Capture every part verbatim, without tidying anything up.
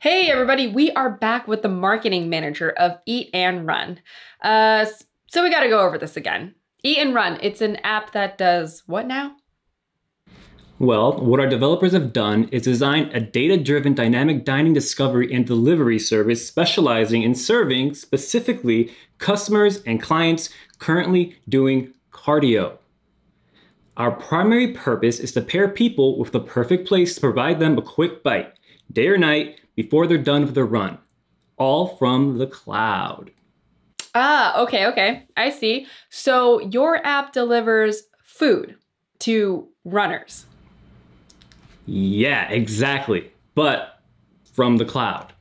Hey everybody, we are back with the marketing manager of Eat and Run. Uh, so we got to go over this again. Eat and Run, it's an app that does what now? Well, what our developers have done is design a data-driven dynamic dining discovery and delivery service specializing in serving specifically customers and clients currently doing cardio. Our primary purpose is to pair people with the perfect place to provide them a quick bite, day or night, before they're done with their run, all from the cloud. Ah, okay, okay, I see. So your app delivers food to runners. Yeah, exactly, but from the cloud.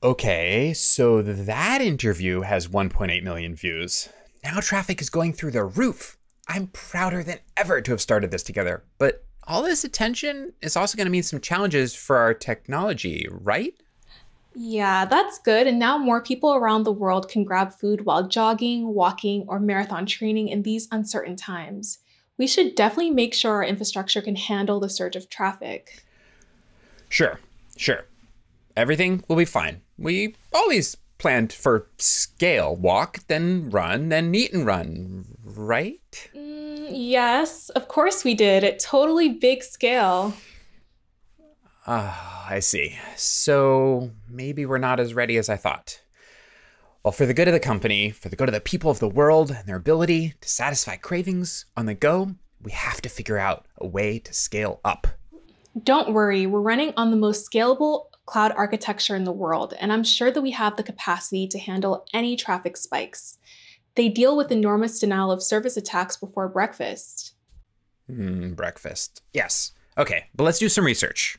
Okay, so that interview has one point eight million views. Now traffic is going through the roof. I'm prouder than ever to have started this together, but all this attention is also going to mean some challenges for our technology, right? Yeah, that's good. And now more people around the world can grab food while jogging, walking, or marathon training in these uncertain times. We should definitely make sure our infrastructure can handle the surge of traffic. Sure, sure. Everything will be fine. We always planned for scale, walk, then run, then eat and run, right? Mm, yes, of course we did, at totally big scale. Ah, uh, I see. So maybe we're not as ready as I thought. Well, for the good of the company, for the good of the people of the world and their ability to satisfy cravings on the go, we have to figure out a way to scale up. Don't worry, we're running on the most scalable cloud architecture in the world, and I'm sure that we have the capacity to handle any traffic spikes. They deal with enormous denial of service attacks before breakfast. Mm, breakfast. Yes. Okay, but let's do some research.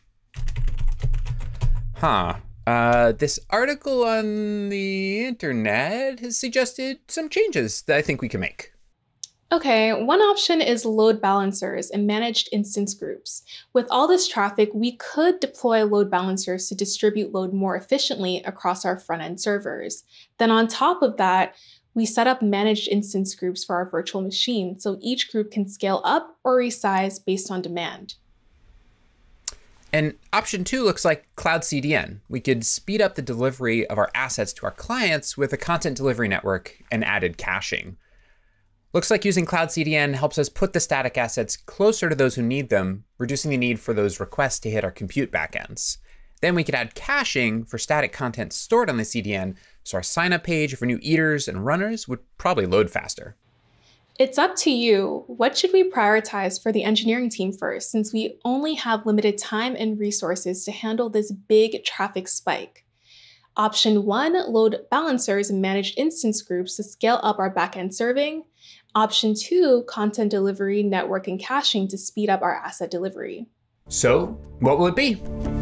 Huh. Uh, this article on the internet has suggested some changes that I think we can make. Okay, one option is load balancers and managed instance groups. With all this traffic, we could deploy load balancers to distribute load more efficiently across our front-end servers. Then on top of that, we set up managed instance groups for our virtual machine, so each group can scale up or resize based on demand. And option two looks like Cloud C D N. We could speed up the delivery of our assets to our clients with a content delivery network and added caching. Looks like using Cloud C D N helps us put the static assets closer to those who need them, reducing the need for those requests to hit our compute backends. Then we could add caching for static content stored on the C D N, so our sign-up page for new eaters and runners would probably load faster. It's up to you. What should we prioritize for the engineering team first, since we only have limited time and resources to handle this big traffic spike? Option one, load balancers and managed instance groups to scale up our backend serving. Option two, content delivery, network, and caching to speed up our asset delivery. So, what will it be?